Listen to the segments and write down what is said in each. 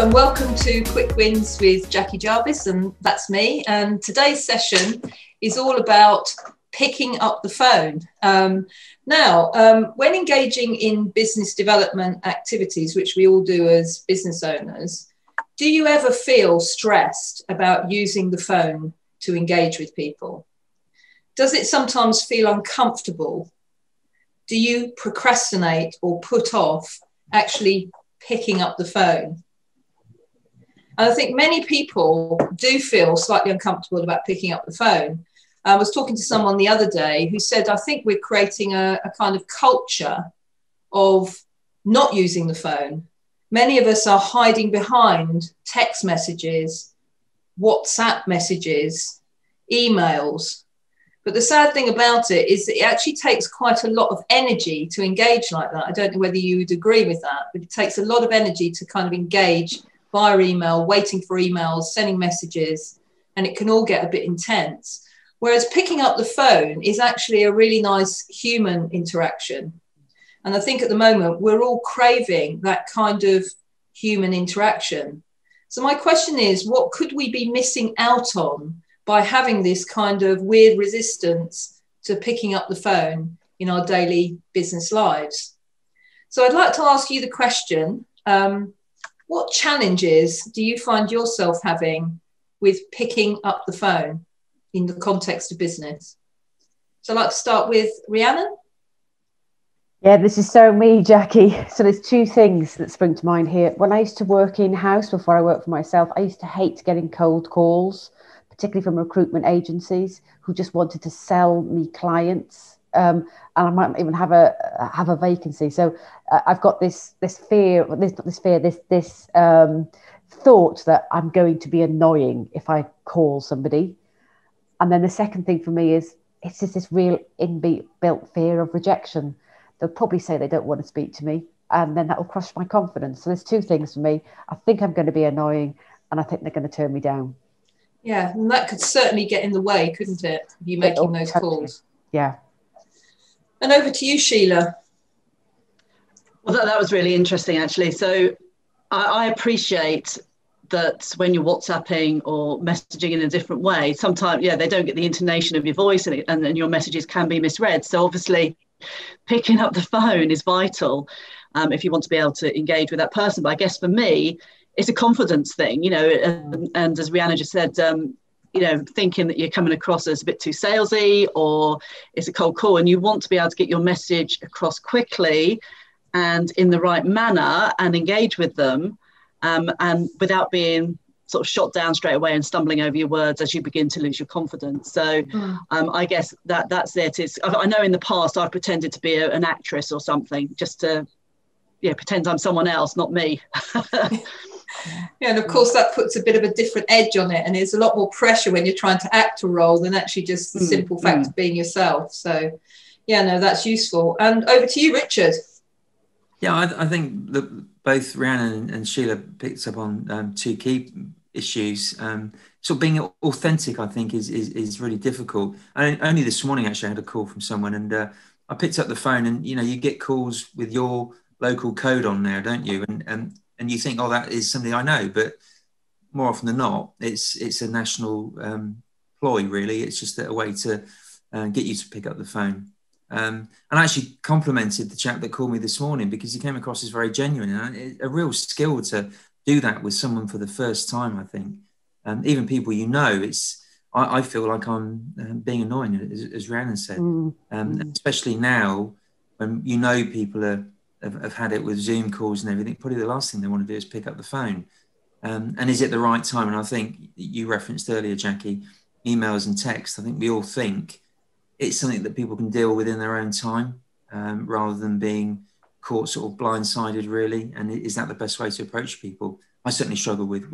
Hello and welcome to Quick Wins with Jackie Jarvis, and that's me. And today's session is all about picking up the phone. When engaging in business development activities, which we all do as business owners, do you ever feel stressed about using the phone to engage with people? Does it sometimes feel uncomfortable? Do you procrastinate or put off actually picking up the phone? And I think many people do feel slightly uncomfortable about picking up the phone. I was talking to someone the other day who said, I think we're creating a kind of culture of not using the phone. Many of us are hiding behind text messages, WhatsApp messages, emails. But the sad thing about it is that it actually takes quite a lot of energy to engage like that. I don't know whether you would agree with that, but it takes a lot of energy to kind of engage via email, waiting for emails, sending messages, and it can all get a bit intense. Whereas picking up the phone is actually a really nice human interaction. And I think at the moment we're all craving that kind of human interaction. So my question is, what could we be missing out on by having this kind of weird resistance to picking up the phone in our daily business lives? So I'd like to ask you the question, what challenges do you find yourself having with picking up the phone in the context of business? So I'd like to start with Rhiannon. Yeah, this is so me, Jackie. So there's two things that spring to mind here. When I used to work in-house before I worked for myself, I used to hate getting cold calls, particularly from recruitment agencies who just wanted to sell me clients, and I might even have a vacancy. So I've got this thought that I'm going to be annoying if I call somebody. And then the second thing for me is it's just this real inbuilt fear of rejection. They'll probably say they don't want to speak to me, and then that will crush my confidence. So there's two things for me. I think I'm going to be annoying, and I think they're going to turn me down. Yeah, and that could certainly get in the way, couldn't it? You making those calls. Yeah. And over to you, Sheila. Well, that was really interesting, actually. So I appreciate that when you're WhatsApping or messaging in a different way, sometimes, yeah, they don't get the intonation of your voice and then your messages can be misread. So obviously picking up the phone is vital if you want to be able to engage with that person. But I guess for me, it's a confidence thing, you know, and as Rhiannon just said, you know, thinking that you're coming across as a bit too salesy or it's a cold call, and you want to be able to get your message across quickly and in the right manner and engage with them and without being sort of shot down straight away and stumbling over your words as you begin to lose your confidence. So I guess that's it. I know in the past I've pretended to be an actress or something just to, yeah, pretend I'm someone else, not me. Yeah, and of course that puts a bit of a different edge on it, and there's a lot more pressure when you're trying to act a role than actually just the simple fact of being yourself. So yeah, no, that's useful. And over to you, Richard. Yeah, I think both Rhiannon and Sheila picked up on two key issues. So being authentic, I think, is really difficult. And only this morning actually I had a call from someone, and I picked up the phone, and you know, you get calls with your local code on there, don't you? And you think, oh, that is something I know, but more often than not, it's a national ploy, really. It's just a way to get you to pick up the phone. And I actually complimented the chap that called me this morning because he came across as very genuine. And a real skill to do that with someone for the first time, I think. Even people you know, I feel like I'm being annoying, as Rhiannon said, especially now when you know people have had it with Zoom calls and everything. Probably the last thing they want to do is pick up the phone. And is it the right time? And I think you referenced earlier, Jackie, emails and text. I think we all think it's something that people can deal with in their own time rather than being caught sort of blindsided, really. And is that the best way to approach people? I certainly struggle with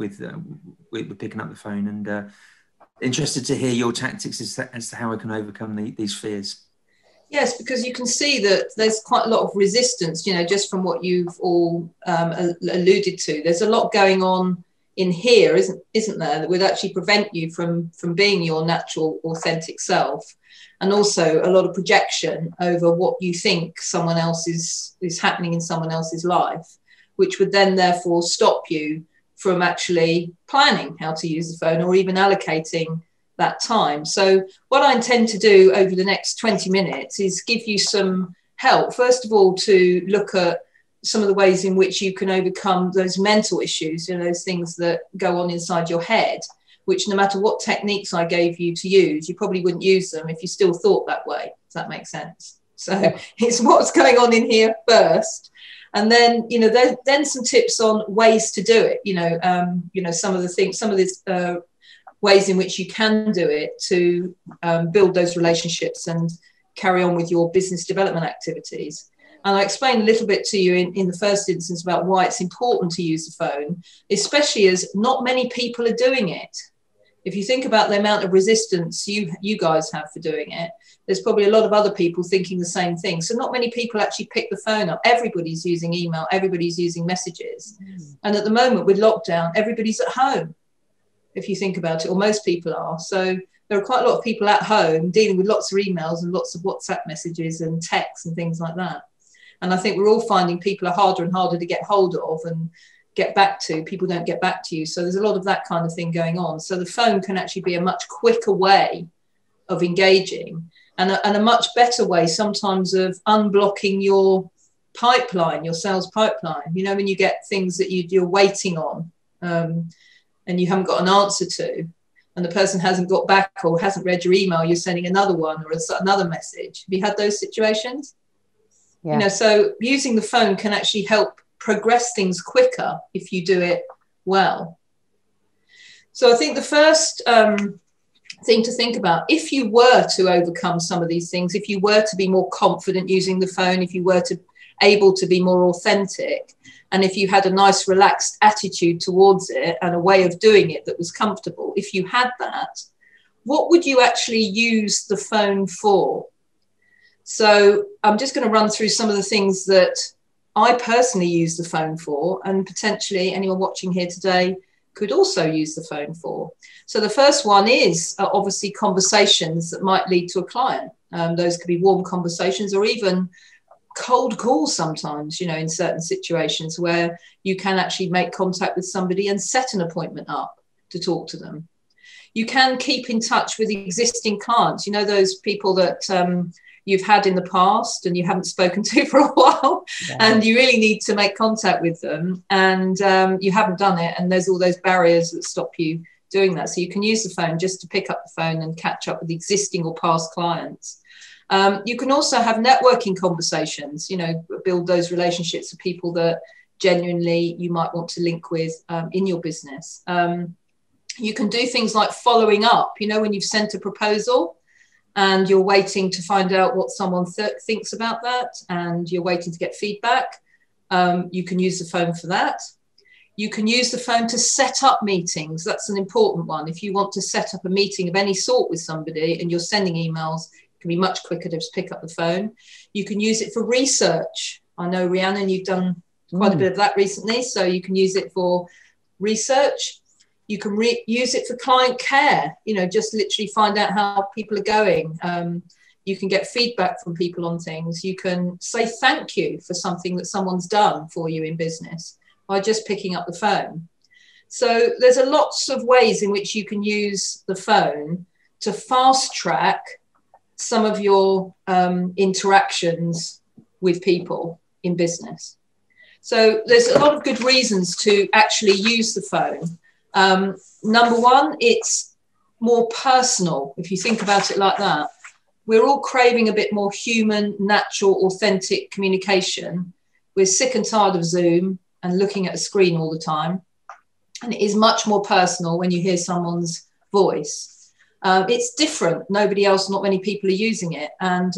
picking up the phone, and interested to hear your tactics as to how I can overcome these fears. Yes, because you can see that there's quite a lot of resistance, you know, just from what you've all alluded to. There's a lot going on in here, isn't there, that would actually prevent you from being your natural, authentic self. And also a lot of projection over what you think someone else is happening in someone else's life, which would then therefore stop you from actually planning how to use the phone or even allocating that time. So what I intend to do over the next 20 minutes is give you some help, first of all, to look at some of the ways in which you can overcome those mental issues, you know, those things that go on inside your head, which no matter what techniques I gave you to use, you probably wouldn't use them if you still thought that way. Does that make sense? So it's what's going on in here first. And then, you know, then some tips on ways to do it, you know, some of the things, some of these ways in which you can do it to build those relationships and carry on with your business development activities. And I explained a little bit to you in the first instance about why it's important to use the phone, especially as not many people are doing it. If you think about the amount of resistance you guys have for doing it, there's probably a lot of other people thinking the same thing. So not many people actually pick the phone up. Everybody's using email, everybody's using messages. Mm. And at the moment with lockdown, everybody's at home, if you think about it, or most people are. So there are quite a lot of people at home dealing with lots of emails and lots of WhatsApp messages and texts and things like that. And I think we're all finding people are harder and harder to get hold of and get back to. People don't get back to you. So there's a lot of that kind of thing going on. So the phone can actually be a much quicker way of engaging and a much better way sometimes of unblocking your pipeline, your sales pipeline. You know, when you get things that you're waiting on and you haven't got an answer to, and the person hasn't got back or hasn't read your email, you're sending another one or another message. Have you had those situations? Yeah. You know, so using the phone can actually help progress things quicker if you do it well. So I think the first thing to think about, if you were to overcome some of these things, if you were to be more confident using the phone, if you were to able to be more authentic, and if you had a nice relaxed attitude towards it and a way of doing it that was comfortable, if you had that, what would you actually use the phone for? So I'm just going to run through some of the things that I personally use the phone for, and potentially anyone watching here today could also use the phone for. So the first one is obviously conversations that might lead to a client. Those could be warm conversations or even cold calls sometimes, you know, in certain situations where you can actually make contact with somebody and set an appointment up to talk to them. You can keep in touch with existing clients, you know, those people that... you've had in the past and you haven't spoken to for a while, yeah, and you really need to make contact with them and you haven't done it, and there's all those barriers that stop you doing that. So you can use the phone just to pick up the phone and catch up with existing or past clients. You can also have networking conversations, you know, build those relationships with people that genuinely you might want to link with in your business. You can do things like following up, you know, when you've sent a proposal, and you're waiting to find out what someone thinks about that, and you're waiting to get feedback, you can use the phone for that. You can use the phone to set up meetings. That's an important one. If you want to set up a meeting of any sort with somebody and you're sending emails, it can be much quicker to just pick up the phone. You can use it for research. I know, Rhiannon, you've done quite a bit of that recently, so you can use it for research. You can use it for client care, you know, just literally find out how people are going. You can get feedback from people on things. You can say thank you for something that someone's done for you in business by just picking up the phone. So there's a lots of ways in which you can use the phone to fast track some of your interactions with people in business. So there's a lot of good reasons to actually use the phone. Number one, it's more personal, if you think about it like that. We're all craving a bit more human, natural, authentic communication. We're sick and tired of Zoom and looking at a screen all the time. And it is much more personal when you hear someone's voice. It's different. Nobody else, not many people are using it. And,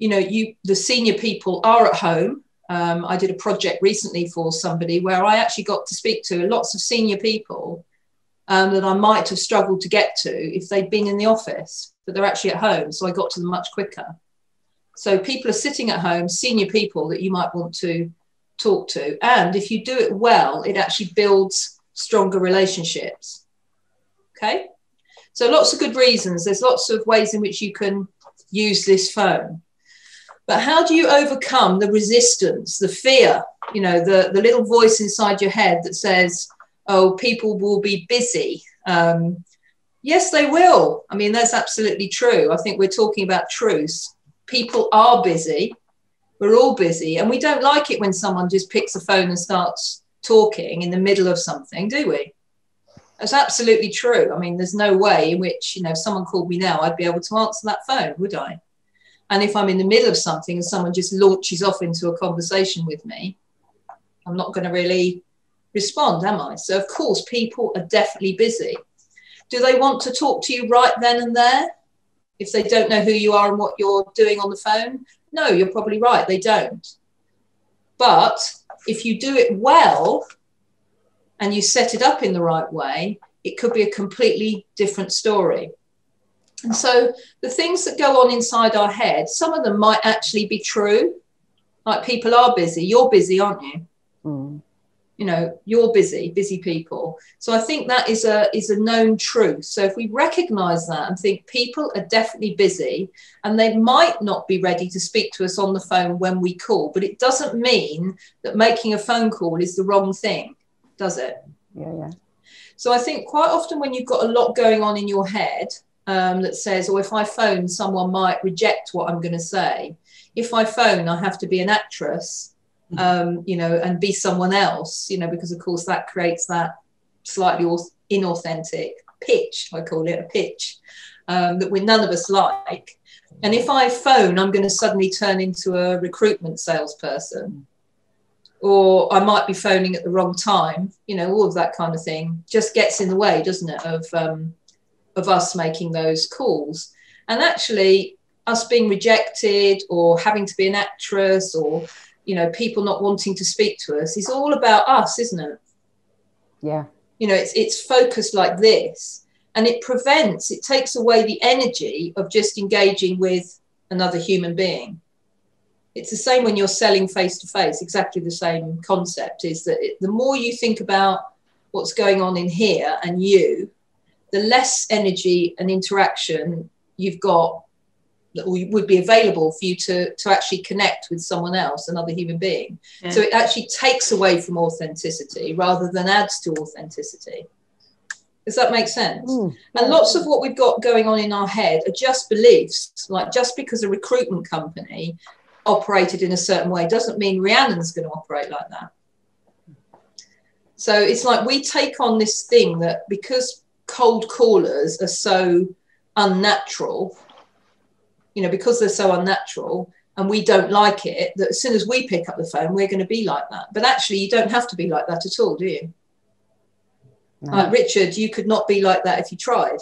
you know, the senior people are at home. I did a project recently for somebody where I actually got to speak to lots of senior people that I might have struggled to get to if they'd been in the office, but they're actually at home, so I got to them much quicker. So people are sitting at home, senior people that you might want to talk to. And if you do it well, it actually builds stronger relationships. Okay? So lots of good reasons. There's lots of ways in which you can use this phone. But how do you overcome the resistance, the fear, you know, the little voice inside your head that says, oh, people will be busy. Yes, they will. I mean, that's absolutely true. I think we're talking about truths. People are busy. We're all busy. And we don't like it when someone just picks a phone and starts talking in the middle of something, do we? That's absolutely true. I mean, there's no way in which, you know, if someone called me now, I'd be able to answer that phone, would I? And if I'm in the middle of something and someone just launches off into a conversation with me, I'm not going to really respond, am I? So, of course, people are definitely busy. Do they want to talk to you right then and there if they don't know who you are and what you're doing on the phone? No, you're probably right, they don't. But if you do it well and you set it up in the right way, it could be a completely different story. And so the things that go on inside our head, some of them might actually be true. Like, people are busy. You're busy, aren't you? Mm. You know, you're busy, busy people. So I think that is a known truth. So if we recognize that and think people are definitely busy and they might not be ready to speak to us on the phone when we call, but it doesn't mean that making a phone call is the wrong thing, does it? Yeah, yeah. So I think quite often when you've got a lot going on in your head, that says, oh, if I phone, someone might reject what I'm going to say. If I phone, I have to be an actress, you know, and be someone else, you know, because, of course, that creates that slightly inauthentic pitch, I call it a pitch, that we none of us like. And if I phone, I'm going to suddenly turn into a recruitment salesperson, or I might be phoning at the wrong time, you know, all of that kind of thing just gets in the way, doesn't it, of us making those calls. And actually us being rejected or having to be an actress or, you know, people not wanting to speak to us is all about us, isn't it? Yeah. You know, it's focused like this, and it prevents, it takes away the energy of just engaging with another human being. It's the same when you're selling face to face, exactly the same concept is that the more you think about what's going on in here and you, the less energy and interaction you've got that would be available for you to actually connect with someone else, another human being. Yeah. So it actually takes away from authenticity rather than adds to authenticity. Does that make sense? Mm. And lots of what we've got going on in our head are just beliefs. Like, just because a recruitment company operated in a certain way doesn't mean Rhiannon's going to operate like that. So it's like we take on this thing that because cold callers are so unnatural, you know, because they're so unnatural and we don't like it, that as soon as we pick up the phone, we're going to be like that. But actually, you don't have to be like that at all, do you? No. Like Richard, you could not be like that if you tried.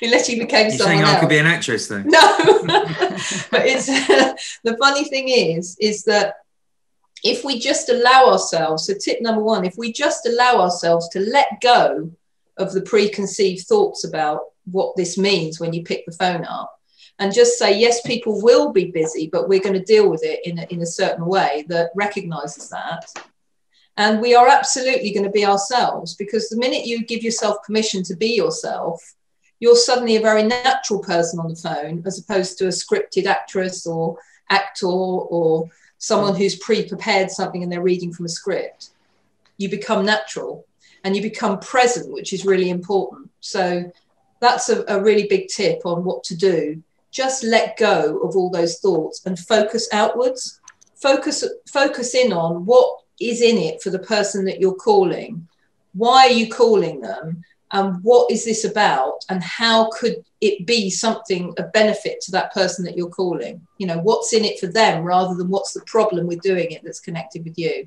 Unless you became someone else. You're saying I could be an actress then? No. But it's, the funny thing is that if we just allow ourselves, so tip number one, if we just allow ourselves to let go of the preconceived thoughts about what this means when you pick the phone up and just say, yes, people will be busy, but we're going to deal with it in a certain way that recognises that. And we are absolutely going to be ourselves, because the minute you give yourself permission to be yourself, you're suddenly a very natural person on the phone, as opposed to a scripted actress or actor or someone who's pre-prepared something and they're reading from a script. You become natural and you become present, which is really important. So that's a really big tip on what to do. Just let go of all those thoughts and focus outwards. Focus in on what is in it for the person that you're calling. Why are you calling them? And what is this about? And how could it be something of benefit to that person that you're calling? You know, what's in it for them rather than what's the problem with doing it that's connected with you?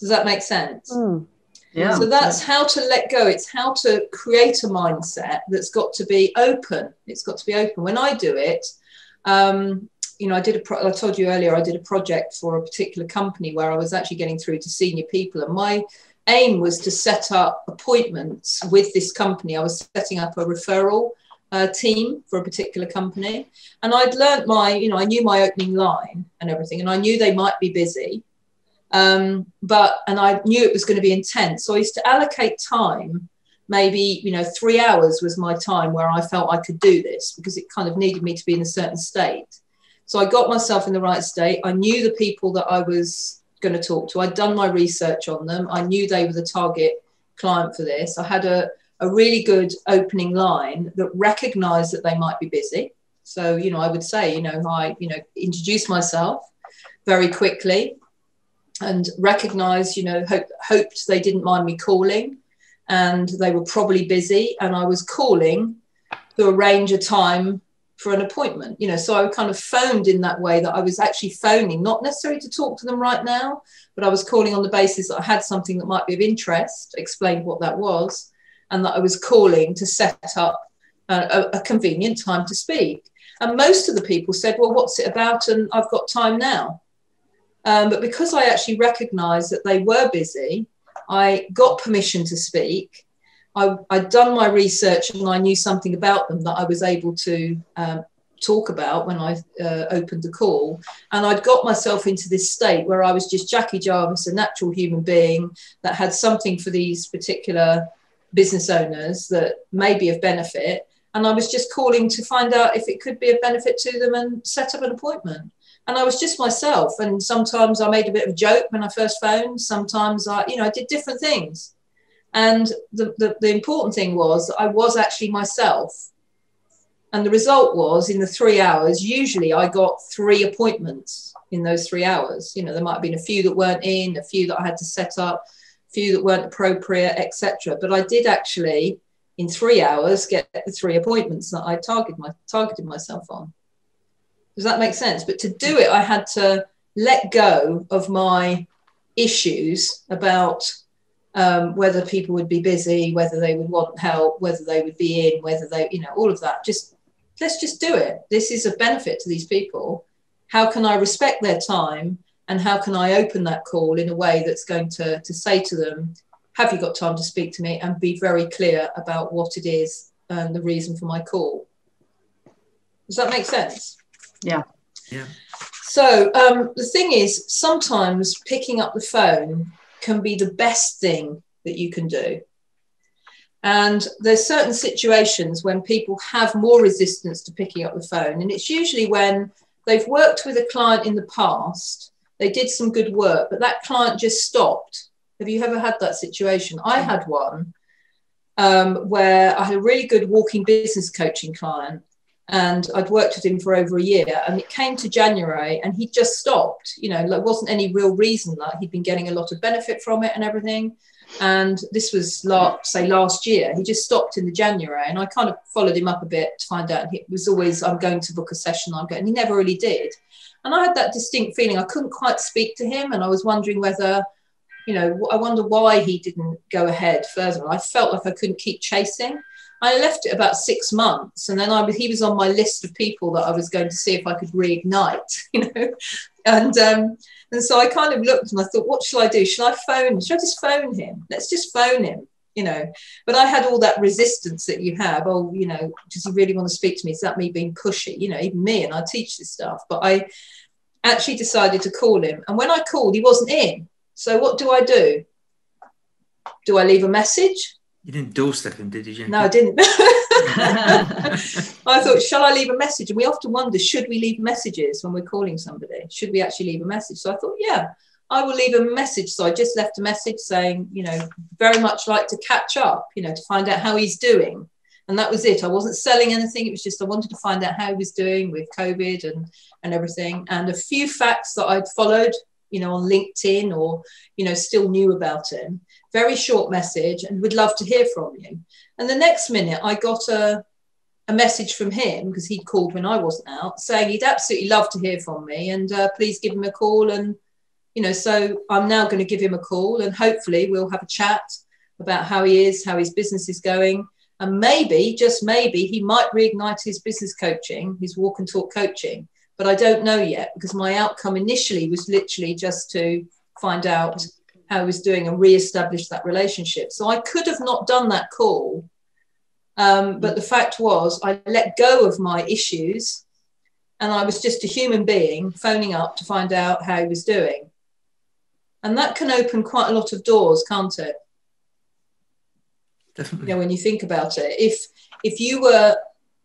Does that make sense? Mm. Yeah. So that's how to let go. It's how to create a mindset that's got to be open. It's got to be open. When I do it, you know, I told you earlier, I did a project for a particular company where I was actually getting through to senior people, and my aim was to set up appointments with this company. I was setting up a referral team for a particular company, and I'd learnt I knew my opening line and everything, and I knew they might be busy, and I knew it was going to be intense. So I used to allocate time, maybe, you know, 3 hours was my time where I felt I could do this, because it kind of needed me to be in a certain state. So I got myself in the right state. I knew the people that I was going to talk to. I'd done my research on them. I knew they were the target client for this. I had a really good opening line that recognised that they might be busy. So, you know, I would say, you know, hi, you know, introduce myself very quickly and recognise, you know, hoped they didn't mind me calling, and they were probably busy, and I was calling to arrange a time for an appointment, you know. So I kind of phoned in that way, that I was actually phoning, not necessarily to talk to them right now, but I was calling on the basis that I had something that might be of interest, explained what that was, and that I was calling to set up a convenient time to speak. And most of the people said, well, what's it about? And I've got time now. But because I actually recognised that they were busy, I got permission to speak. I'd done my research and I knew something about them that I was able to talk about when I opened the call. And I'd got myself into this state where I was just Jackie Jarvis, a natural human being that had something for these particular business owners that may be of benefit. And I was just calling to find out if it could be of benefit to them and set up an appointment. And I was just myself. And sometimes I made a bit of a joke when I first phoned. Sometimes I, you know, I did different things. And the important thing was that I was actually myself. And the result was, in the 3 hours, usually I got 3 appointments in those 3 hours. You know, there might have been a few that weren't in, a few that I had to set up, a few that weren't appropriate, etc. But I did actually, in 3 hours, get the 3 appointments that I targeted myself on. Does that make sense? But to do it, I had to let go of my issues about whether people would be busy, whether they would want help, whether they would be in, whether they, you know, all of that. Just, let's just do it. This is of benefit to these people. How can I respect their time? And how can I open that call in a way that's going to say to them, have you got time to speak to me? And be very clear about what it is and the reason for my call. Does that make sense? Yeah. Yeah. So the thing is, sometimes picking up the phone can be the best thing that you can do. And there's certain situations when people have more resistance to picking up the phone. And it's usually when they've worked with a client in the past, they did some good work, but that client just stopped. Have you ever had that situation? I had one where I had a really good walking business coaching client, and I'd worked with him for over a year, and it came to January and he just stopped. You know, there wasn't any real reason. That he'd been getting a lot of benefit from it and everything. And this was, say, last year. He just stopped in the January, and I kind of followed him up a bit to find out. It was always, I'm going to book a session. And he never really did. And I had that distinct feeling. I couldn't quite speak to him, and I was wondering whether, you know, I wonder why he didn't go ahead further. I felt like I couldn't keep chasing. I left it about 6 months, and then he was on my list of people that I was going to see if I could reignite, you know. And so I kind of looked and I thought, what shall I do? Shall I phone? Should I just phone him? Let's just phone him, you know. But I had all that resistance that you have. Oh, you know, does he really want to speak to me? Is that me being pushy? You know, even me, and I teach this stuff. But I actually decided to call him. And when I called, he wasn't in. So what do I do? Do I leave a message? You didn't doorstep him, did you, Jane? No, I didn't. I thought, shall I leave a message? And we often wonder, should we leave messages when we're calling somebody? Should we actually leave a message? So I thought, yeah, I will leave a message. So I just left a message saying, you know, very much like to catch up, you know, to find out how he's doing. And that was it. I wasn't selling anything. It was just I wanted to find out how he was doing with COVID and everything. And a few facts that I'd followed, you know, on LinkedIn or, you know, still knew about him. Very short message, and would love to hear from you. And the next minute I got a message from him, because he'd called when I wasn't out, saying he'd absolutely love to hear from me, and please give him a call. And, you know, so I'm now going to give him a call, and hopefully we'll have a chat about how he is, how his business is going. And maybe, just maybe, he might reignite his business coaching, his walk and talk coaching. But I don't know yet, because my outcome initially was literally just to find out how I was doing and reestablish that relationship. So I could have not done that call. But the fact was, I let go of my issues, and I was just a human being phoning up to find out how he was doing. And that can open quite a lot of doors, can't it? Definitely. You know, when you think about it, if you were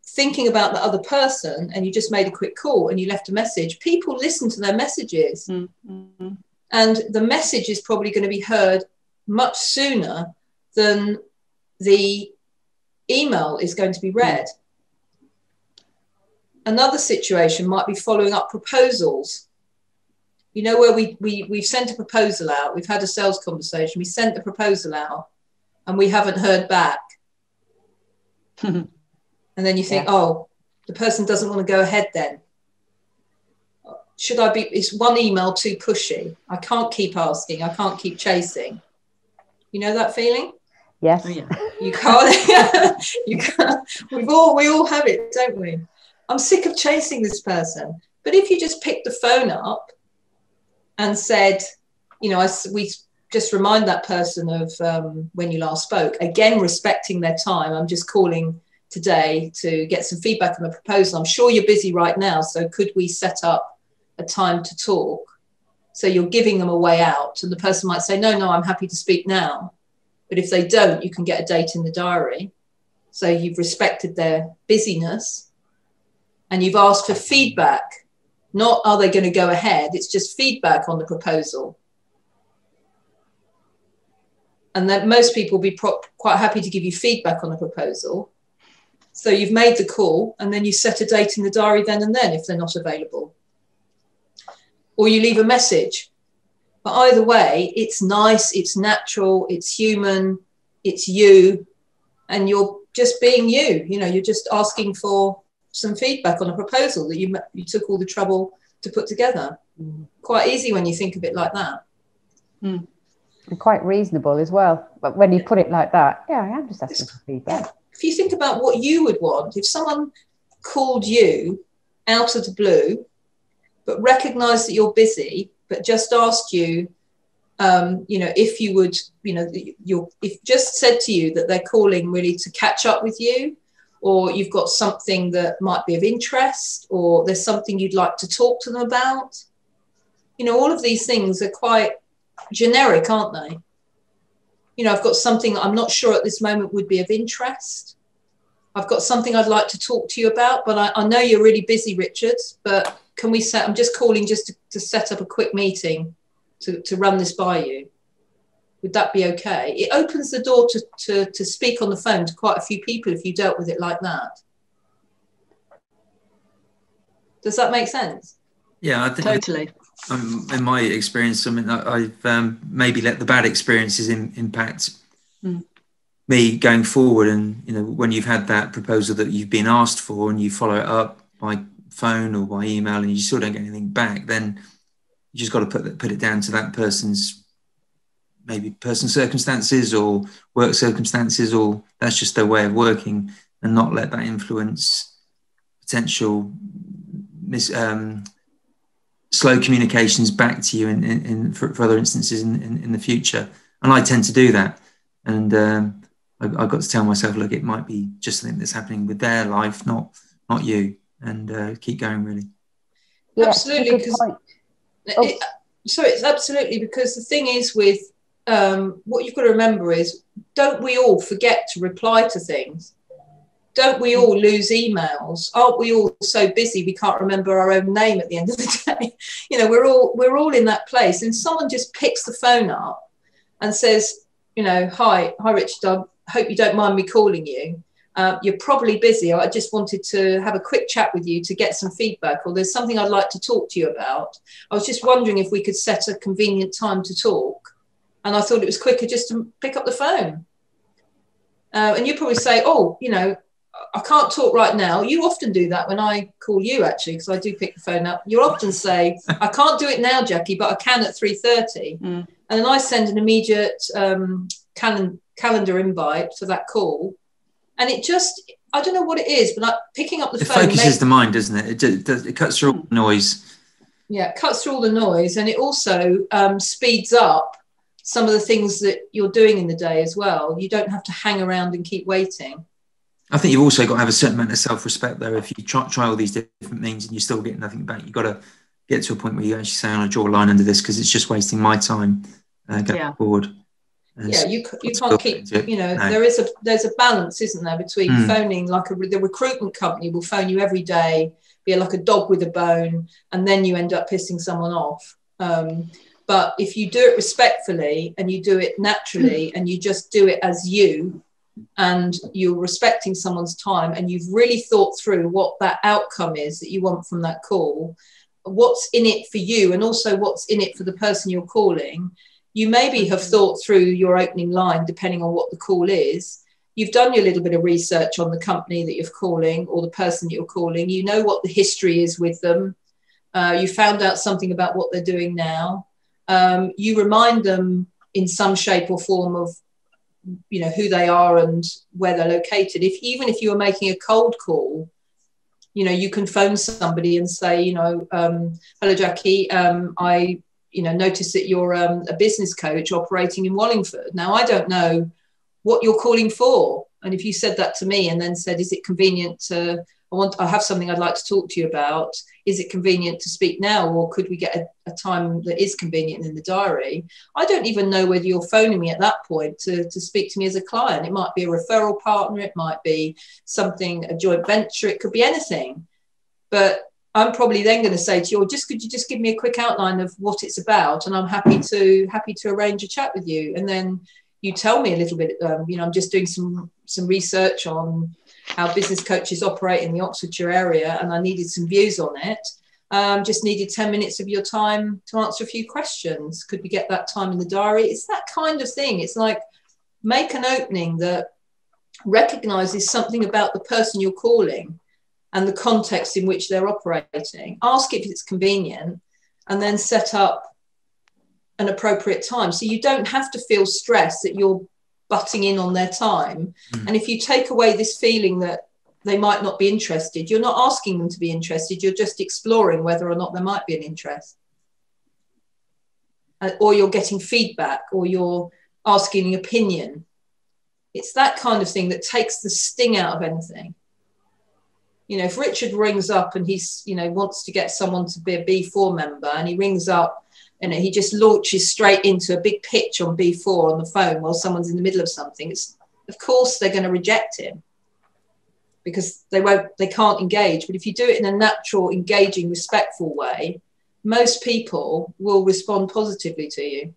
thinking about the other person and you just made a quick call and you left a message, people listen to their messages. Mm-hmm. And the message is probably going to be heard much sooner than the email is going to be read. Mm. Another situation might be following up proposals. You know, where we've sent a proposal out, we've had a sales conversation, we sent the proposal out and we haven't heard back. And then you think, oh, the person doesn't want to go ahead then. Should I be, it's one email too pushy. I can't keep asking. I can't keep chasing. You know that feeling? Yes. Oh, yeah. You can't, you can't. We all have it, don't we? I'm sick of chasing this person. But if you just picked the phone up and said, you know, we just remind that person of when you last spoke, again, respecting their time. I'm just calling today to get some feedback on the proposal. I'm sure you're busy right now. So could we set up a time to talk? So you're giving them a way out, and the person might say, no, I'm happy to speak now. But if they don't, you can get a date in the diary. So you've respected their busyness and you've asked for feedback, not are they going to go ahead? It's just feedback on the proposal. And that most people will be quite happy to give you feedback on the proposal. So you've made the call and then you set a date in the diary then and then if they're not available. Or you leave a message. But either way, it's nice, it's natural, it's human, it's you, and you're just being you. You know, you're just asking for some feedback on a proposal that you took all the trouble to put together. Mm. Quite easy when you think of it like that. Mm. And quite reasonable as well. But when you put it like that, yeah, I am just asking for feedback. Yeah. If you think about what you would want, if someone called you out of the blue, but recognize that you're busy, but just asked you, you know, if you would, you know, if just said to you that they're calling really to catch up with you, or you've got something that might be of interest, or there's something you'd like to talk to them about. You know, all of these things are quite generic, aren't they? You know, I've got something I'm not sure at this moment would be of interest. I've got something I'd like to talk to you about, but I know you're really busy, Richard, but can we set, I'm just calling just to set up a quick meeting to run this by you. Would that be okay? It opens the door to speak on the phone to quite a few people if you dealt with it like that. Does that make sense? Yeah, I think totally. In my experience, I mean, I've maybe let the bad experiences impact me going forward. And, you know, when you've had that proposal that you've been asked for and you follow it up by phone or by email and you still don't get anything back, then you just got to put it down to that person's maybe personal circumstances or work circumstances, or that's just their way of working, and not let that influence potential slow communications back to you for other instances in the future. And I tend to do that, and I've got to tell myself, look, it might be just something that's happening with their life, not you. And keep going, really. Yeah, absolutely. It's absolutely, because the thing is with what you've got to remember is, don't we all forget to reply to things? Don't we all lose emails? Aren't we all so busy we can't remember our own name at the end of the day? You know, we're all in that place. And someone just picks the phone up and says, you know, hi, Richard, I hope you don't mind me calling you. You're probably busy. I just wanted to have a quick chat with you to get some feedback, or there's something I'd like to talk to you about. I was just wondering if we could set a convenient time to talk. And I thought it was quicker just to pick up the phone. And you probably say, oh, you know, I can't talk right now. You often do that when I call you, actually, because I do pick the phone up. You'll often say, I can't do it now, Jackie, but I can at 3:30. Mm. And then I send an immediate calendar invite for that call. And it just, I don't know what it is, but like picking up the phone. It focuses the mind, doesn't it? It cuts through all the noise. Yeah, it cuts through all the noise. And it also speeds up some of the things that you're doing in the day as well. You don't have to hang around and keep waiting. I think you've also got to have a certain amount of self-respect, though. If you try all these different means and you still get nothing back, you've got to get to a point where you actually say, I draw a line under this because it's just wasting my time going forward. Yeah, you can't keep, you know, no. there's a balance, isn't there, between phoning, like the recruitment company will phone you every day, be like a dog with a bone, and then you end up pissing someone off. But if you do it respectfully and you do it naturally and you just do it as you, and you're respecting someone's time and you've really thought through what that outcome is that you want from that call, what's in it for you and also what's in it for the person you're calling. You maybe have thought through your opening line, depending on what the call is. You've done your little bit of research on the company that you're calling or the person that you're calling. You know what the history is with them. You found out something about what they're doing now. You remind them in some shape or form of, you know, who they are and where they're located. Even if you were making a cold call, you know, you can phone somebody and say, you know, hello, Jackie, I... you know, notice that you're a business coach operating in Wallingford. Now, I don't know what you're calling for. And if you said that to me and then said, is it convenient to, I have something I'd like to talk to you about. Is it convenient to speak now? Or could we get a time that is convenient in the diary? I don't even know whether you're phoning me at that point to speak to me as a client. It might be a referral partner. It might be something, a joint venture. It could be anything. But I'm probably then going to say to you, could you just give me a quick outline of what it's about? And I'm happy to arrange a chat with you. And then you tell me a little bit, you know, I'm just doing some research on how business coaches operate in the Oxfordshire area. And I needed some views on it. Just needed 10 minutes of your time to answer a few questions. Could we get that time in the diary? It's that kind of thing. It's like, make an opening that recognises something about the person you're calling and the context in which they're operating. Ask if it's convenient and then set up an appropriate time. So you don't have to feel stressed that you're butting in on their time. Mm. And if you take away this feeling that they might not be interested, you're not asking them to be interested, you're just exploring whether or not there might be an interest. Or you're getting feedback or you're asking an opinion. It's that kind of thing that takes the sting out of anything. You know, if Richard rings up and he's, you know, wants to get someone to be a B4 member and he rings up and he just launches straight into a big pitch on B4 on the phone while someone's in the middle of something, it's, of course, they're going to reject him because they can't engage. But if you do it in a natural, engaging, respectful way, most people will respond positively to you.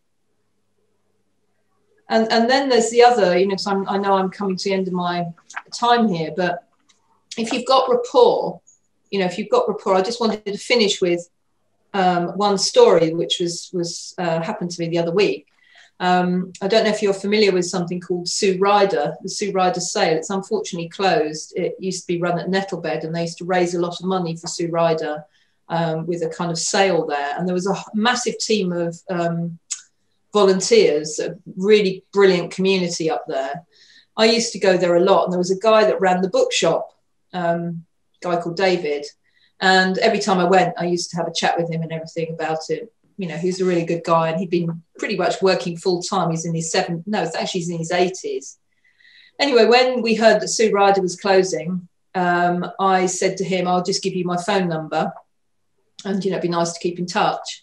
And then there's the other, you know, so I know I'm coming to the end of my time here, but if you've got rapport, you know, I just wanted to finish with one story, which was happened to me the other week. I don't know if you're familiar with something called Sue Ryder, the Sue Ryder sale. It's unfortunately closed. It used to be run at Nettlebed and they used to raise a lot of money for Sue Ryder with a kind of sale there. And there was a massive team of volunteers, a really brilliant community up there. I used to go there a lot. And there was a guy that ran the bookshop, guy called David, and every time I went I used to have a chat with him and everything about it. You know, he's a really good guy and he'd been pretty much working full time. He's in his 80s. Anyway, when we heard that Sue Ryder was closing, I said to him, I'll just give you my phone number and, you know, it'd be nice to keep in touch.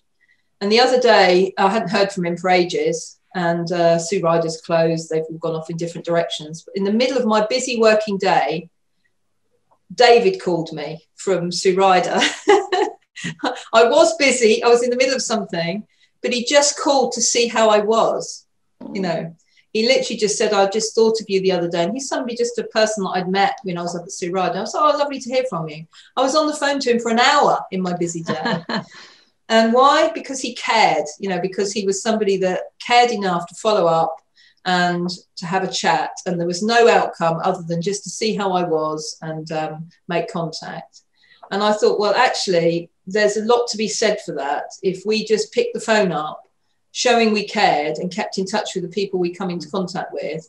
And the other day I hadn't heard from him for ages, and Sue Ryder's closed, they've all gone off in different directions. But in the middle of my busy working day, David called me from Sue Ryder. I was busy. I was in the middle of something, but he just called to see how I was. You know, he literally just said, I just thought of you the other day. And he's somebody, just a person that I'd met when I was up at Sue Ryder. I was like, oh, lovely to hear from you. I was on the phone to him for an hour in my busy day. And why? Because he cared, you know, because he was somebody that cared enough to follow up and to have a chat. And there was no outcome other than just to see how I was and make contact. And I thought, well, actually, there's a lot to be said for that. If we just picked the phone up, showing we cared and kept in touch with the people we come into contact with,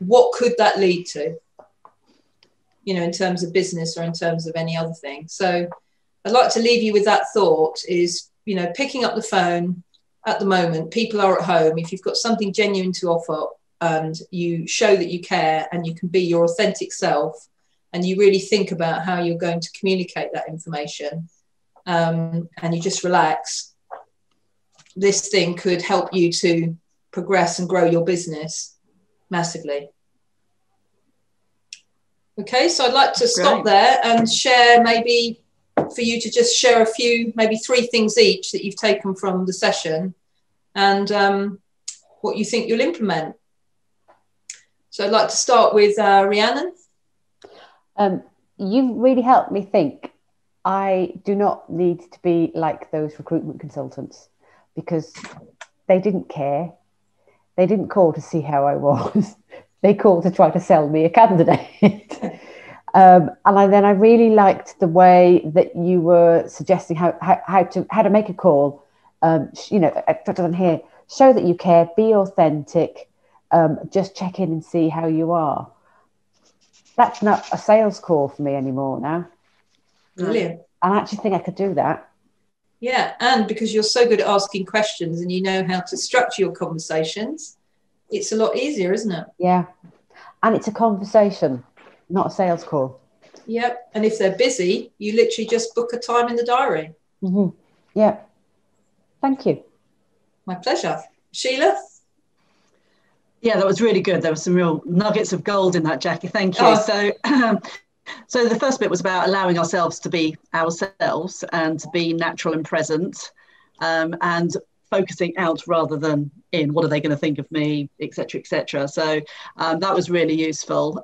what could that lead to, you know, in terms of business or in terms of any other thing? So I'd like to leave you with that thought is, you know, picking up the phone. At the moment, people are at home. If you've got something genuine to offer and you show that you care and you can be your authentic self and you really think about how you're going to communicate that information, and you just relax, this thing could help you to progress and grow your business massively. Okay, so I'd like to stop there and share, maybe for you to just share a few, maybe three things each that you've taken from the session, and what you think you'll implement. So I'd like to start with Rhiannon. You've really helped me think. I do not need to be like those recruitment consultants, because they didn't care. They didn't call to see how I was. They called to try to sell me a candidate. And then I really liked the way that you were suggesting how to make a call. You know, I've put it on here, show that you care, be authentic, just check in and see how you are. That's not a sales call for me anymore now. Brilliant. I actually think I could do that. Yeah, and because you're so good at asking questions and you know how to structure your conversations, it's a lot easier, isn't it? Yeah, and it's a conversation, not a sales call. Yep, and if they're busy, you literally just book a time in the diary. Mm-hmm. Yeah, thank you. My pleasure. Sheila? Yeah, that was really good. There were some real nuggets of gold in that, Jackie. Thank you. Oh. So the first bit was about allowing ourselves to be ourselves and to be natural and present, and focusing out rather than in. What are they going to think of me, etc., etc. So that was really useful.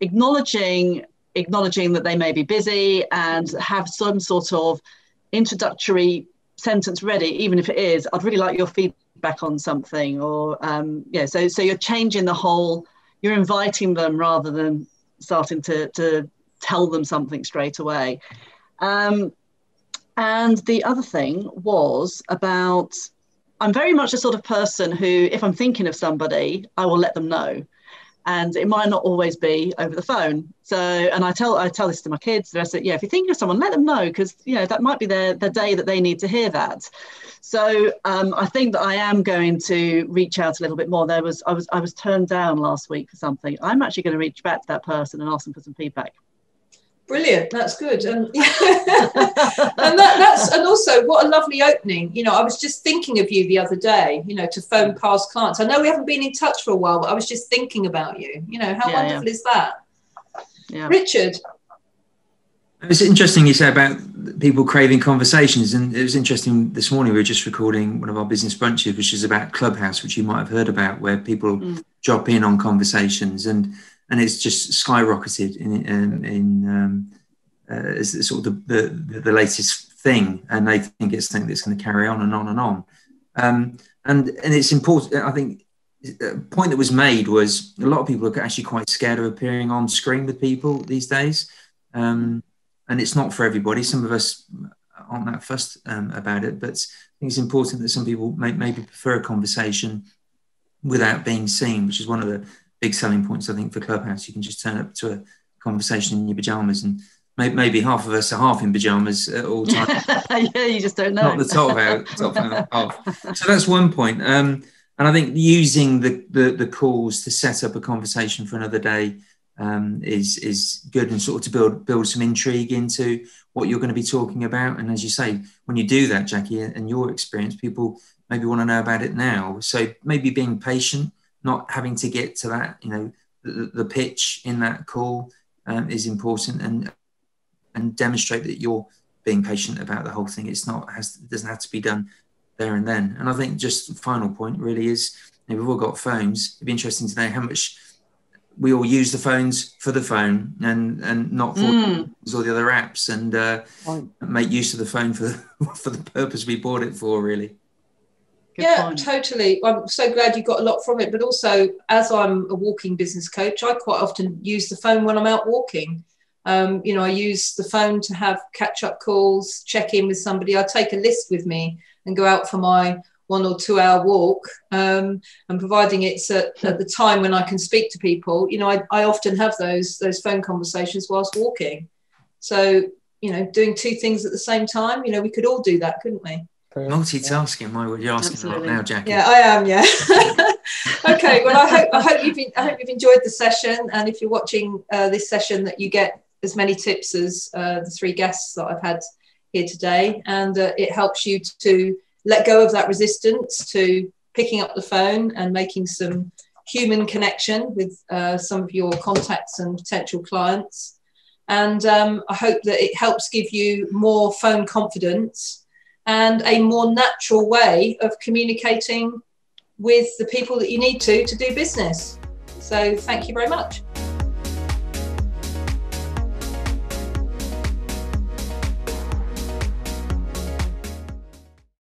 Acknowledging that they may be busy and have some sort of introductory sentence ready, even if it is, I'd really like your feedback on something, or so you're changing the whole. You're inviting them rather than starting to tell them something straight away. And the other thing was about, I'm very much the sort of person who, if I'm thinking of somebody, I will let them know. And it might not always be over the phone. So, and I tell this to my kids, I say, yeah, if you're thinking of someone, let them know, because, you know, that might be the day that they need to hear that. So I think that I am going to reach out a little bit more. I was turned down last week for something. I'm actually going to reach back to that person and ask them for some feedback. Brilliant, that's good. And also, what a lovely opening. You know, I was just thinking of you the other day, you know, to phone past clients. I know we haven't been in touch for a while, but I was just thinking about you. You know, how wonderful is that? Yeah. Richard? It's interesting you say about people craving conversations. And it was interesting this morning, we were just recording one of our business brunches, which is about Clubhouse, which you might have heard about, where people drop in on conversations. And it's just skyrocketed as sort of the latest thing, and they think it's something that's going to carry on and on and on. And it's important. I think a point that was made was a lot of people are actually quite scared of appearing on screen with people these days, and it's not for everybody. Some of us aren't that fussed about it, but I think it's important that some people maybe prefer a conversation without being seen, which is one of the big selling points, I think, for Clubhouse. You can just turn up to a conversation in your pyjamas, and maybe half of us are half in pyjamas at all times. Yeah, you just don't know. Not the top half. So that's one point. And I think using the calls to set up a conversation for another day is good, and sort of to build some intrigue into what you're going to be talking about. And as you say, when you do that, Jackie, and your experience, people maybe want to know about it now. So maybe being patient, not having to get to that, you know, the pitch in that call is important, and demonstrate that you're being patient about the whole thing. It's not doesn't have to be done there and then. And I think just the final point really is, you know, we've all got phones. It'd be interesting to know how much we all use the phones for the phone and not for all the other apps, and make use of the phone for the purpose we bought it for, really. Good point. Totally. I'm so glad you got a lot from it. But also, as I'm a walking business coach, I quite often use the phone when I'm out walking. You know, I use the phone to have catch-up calls, check in with somebody. I take a list with me and go out for my 1 or 2 hour walk. And providing it's at the time when I can speak to people, you know, I often have those phone conversations whilst walking. So, you know, doing two things at the same time, you know, we could all do that, couldn't we? Multitasking, my word, you're asking a lot now, Jackie. Yeah, I am. Yeah. Okay. Well, I hope you've enjoyed the session, and if you're watching this session, that you get as many tips as the three guests that I've had here today, and it helps you to let go of that resistance to picking up the phone and making some human connection with some of your contacts and potential clients. And I hope that it helps give you more phone confidence and a more natural way of communicating with the people that you need to do business. So thank you very much.